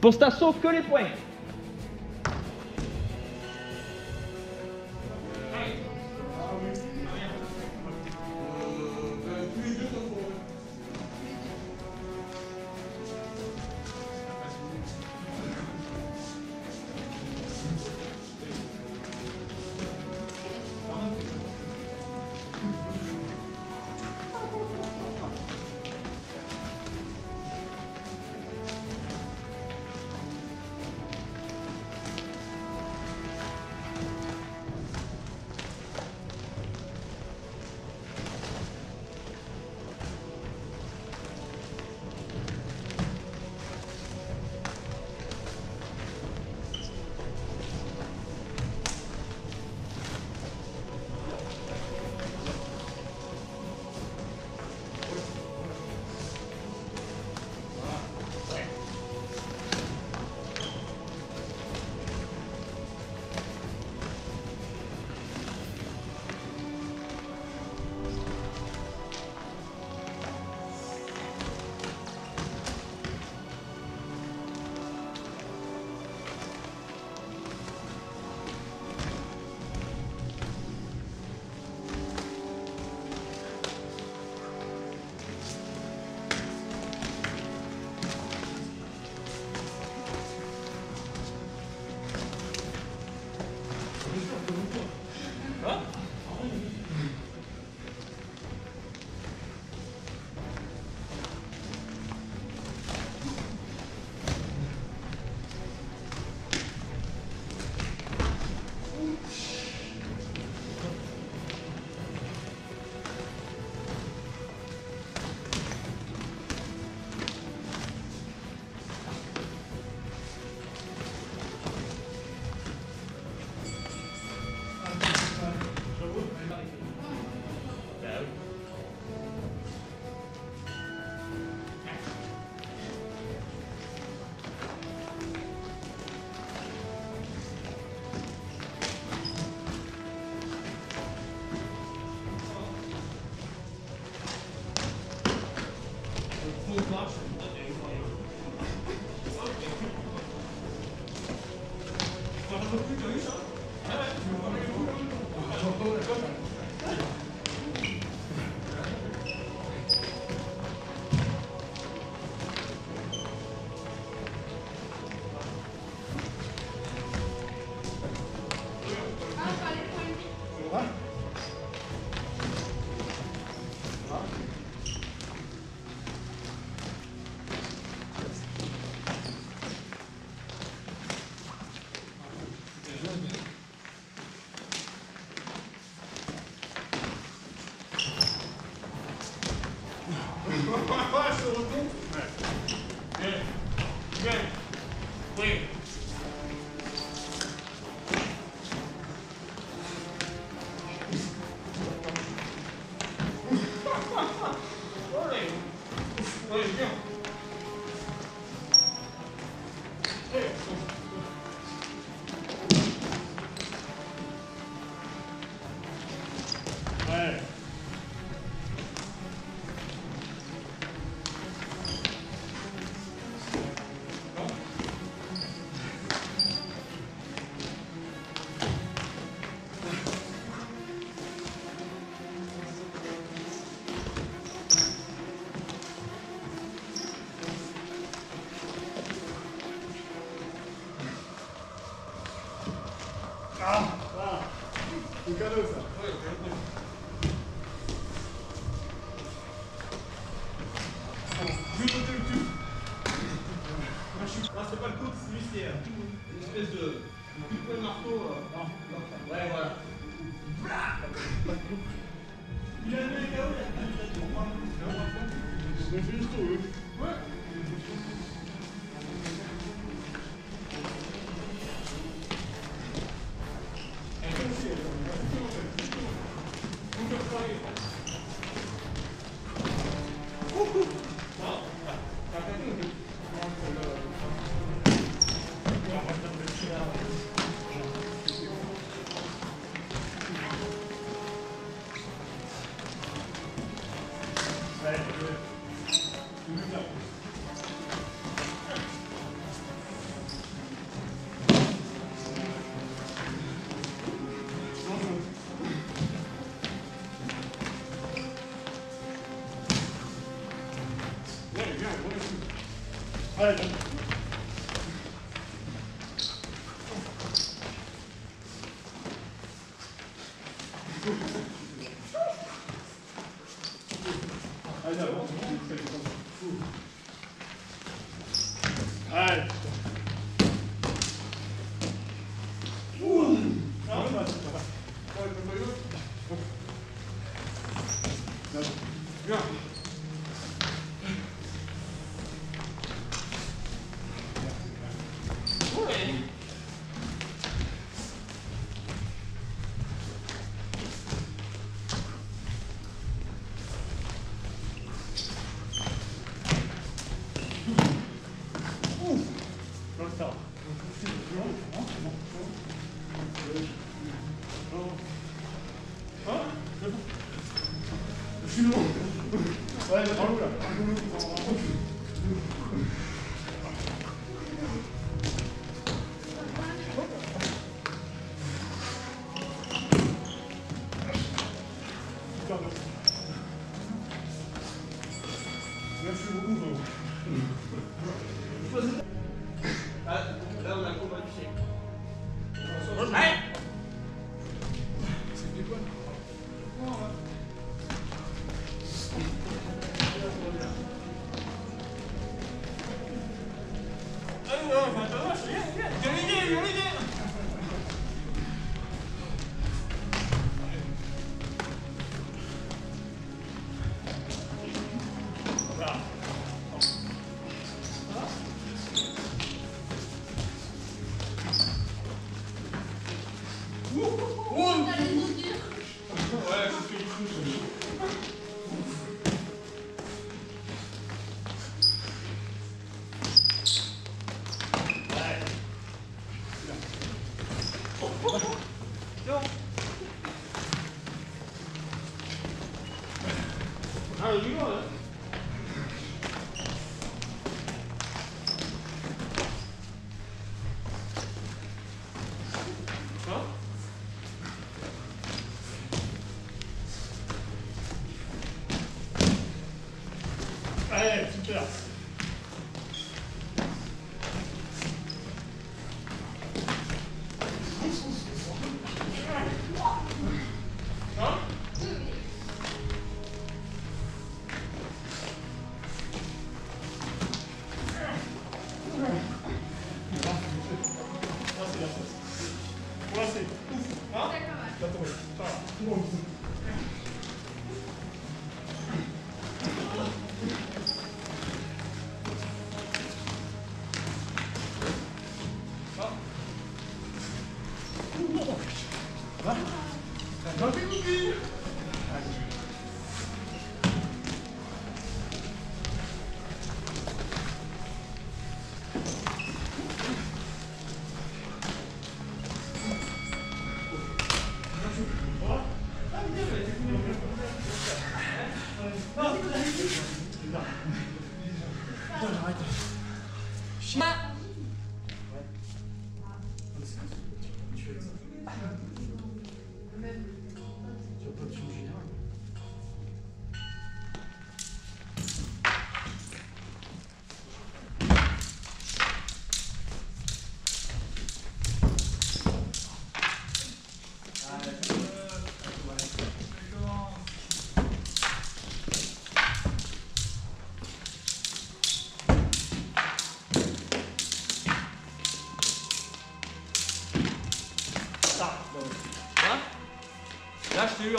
Pour ça, sauve que les points. Eu ia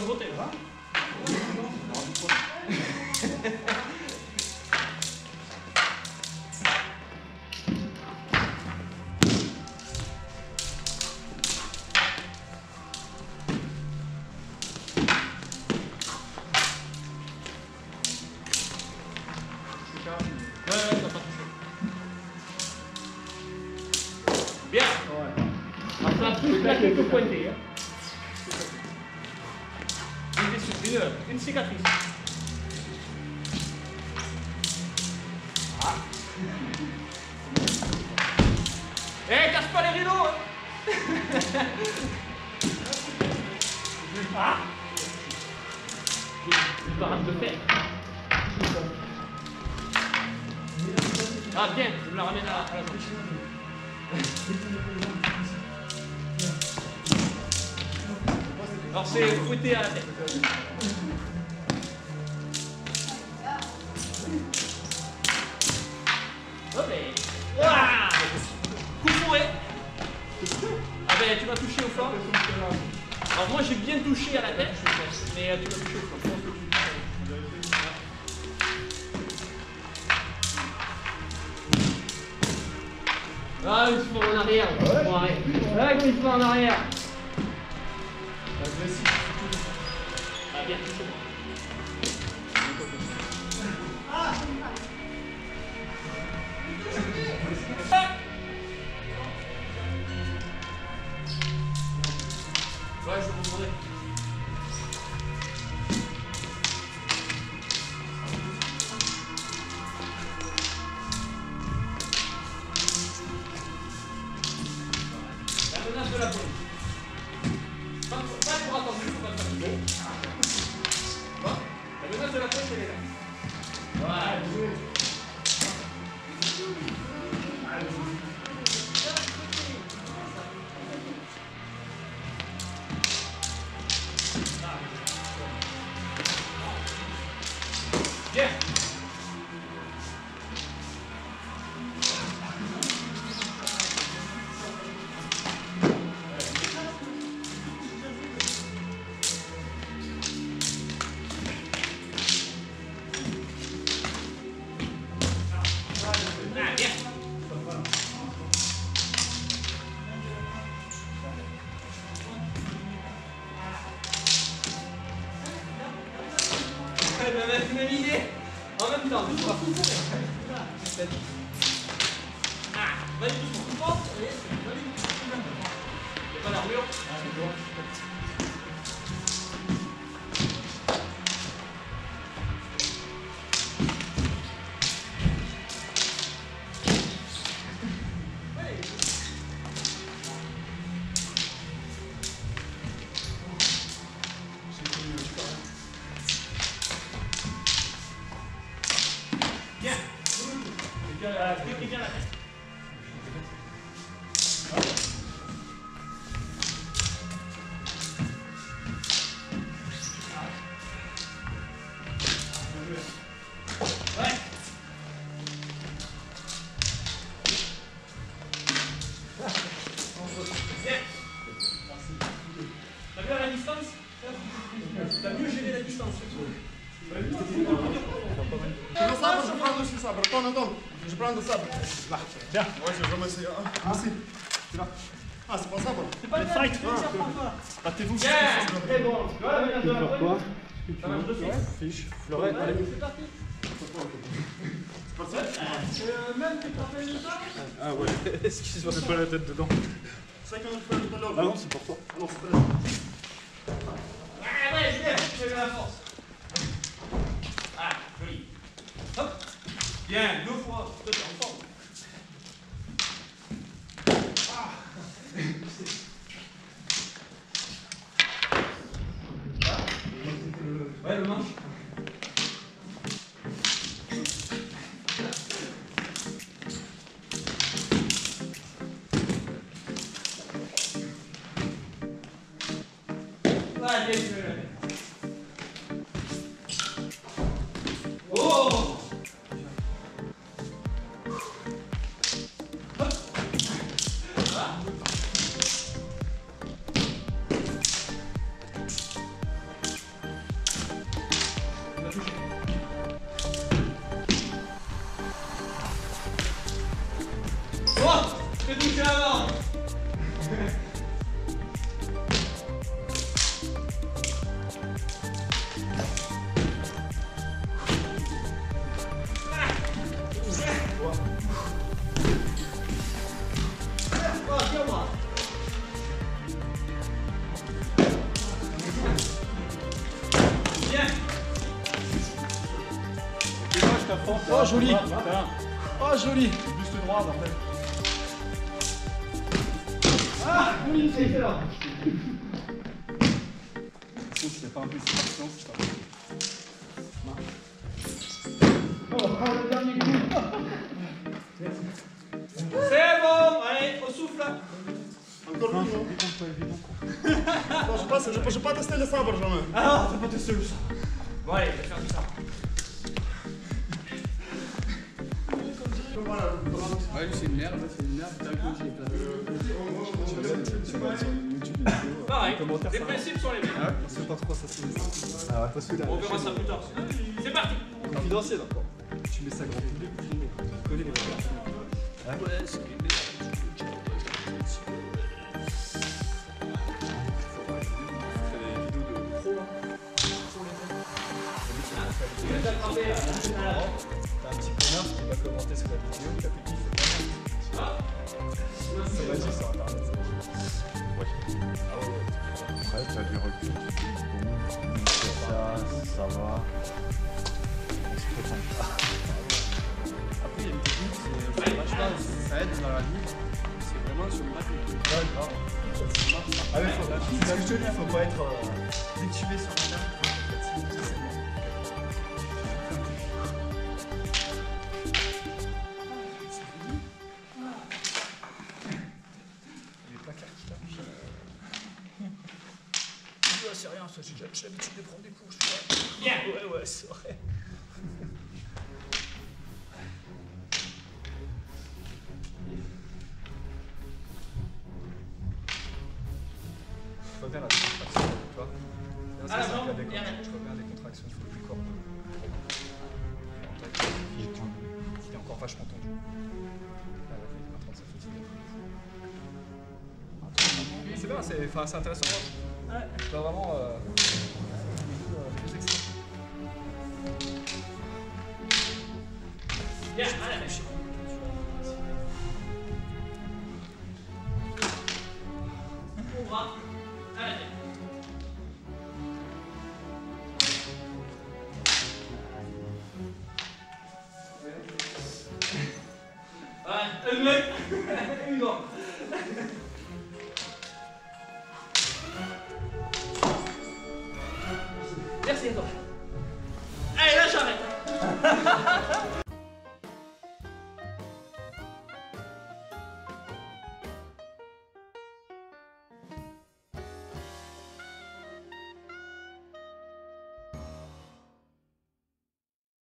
botar, tá? Je suis pas capable de faire. Ah, bien, je vous la ramène à la alors c'est fouetté à la tête. Ah, coup fourré. Ah ben tu vas toucher au flanc. Alors moi j'ai bien touché à la tête, mais tu vas toucher au flanc. Ah, il se met en arrière. Ah, il se met en arrière. Ah, bien, touché. Ah, ouais, je vais vous demander. La menace de la police. Pas pour attendre, juste pour attendre. La menace de la police, elle est là. Voilà. Bien. Même idée en même temps, deux fois. Ah, vas-y, tout fort. Il n'y a pas d'armure. Bien la tête. Ouais. Bien. T'as vu la distance? T'as mieux géré la distance. Je prends le sabre. Tiens. Ouais, je vais vraiment essayer. Ah, si. C'est là. Ah, c'est pas le sabre. C'est pas le sabre. Battez-vous. Bien. Très bon. Tu vois la menace de la police? Ça marche de fiche. Fleuret, allez. C'est parti. C'est pas le sabre. Même que t'as fait le sabre. Ah, ouais. Excuse-moi. Je mets pas la tête dedans. C'est vrai qu'on a fait tout à l'heure. Ah non, c'est pour toi. Ah non, c'est pas là. Ouais, ouais, bien. J'ai eu la force. Ah, joli. Hop. Bien, deux fois, deux fois, en forme. Ah. Ouais, le manche. Allez, je vais l'amener. Touché avant. Bien. Oh joli. Oh joli. Buste droit en fait. Ah oui, c'est excellent. Je ne pas un peu de situation, je sais pas. Oh, le dernier coup. Je peux pas tester les sabres jamais. Ah, t'as pas testé le sabre. Bon allez, je vais faire du sabre. Ouais, c'est une merde, t'as un coup j'ai plein. Pareil, les principes sont les mêmes. On sait pas trop ça se passe. Ah ouais, on verra ça plus tard. C'est parti. Confidentiel encore. Tu mets ça grand public, tu connais les gars. Ouais, c'est les mêmes. T'as un petit connard qui va commenter sur la vidéo, t'as fait qui c'est pas mal. Ça va dire sur internet. Ouais. Ah ouais. Après t'as du recul. Ça va. On se prétend pas. Après il y a une technique, c'est vachement, ça aide dans la vie. C'est vraiment sur le match de tout. Ouais, grave. Ah ouais, c'est ce que je te dis, faut pas être détuvé sur internet. C'est rien, ça, j'ai l'habitude de prendre des coups. Bien. Ouais, c'est vrai. Faut faire la contraction, tu vois. Ah, non, non, non. Je regarde les contractions, il faut plus corps. Il est encore vachement tendu. C'est bien, c'est intéressant. Ouais. Tu vas vraiment... Bien, allez, allez. On va. Allez. Ouais, le mec.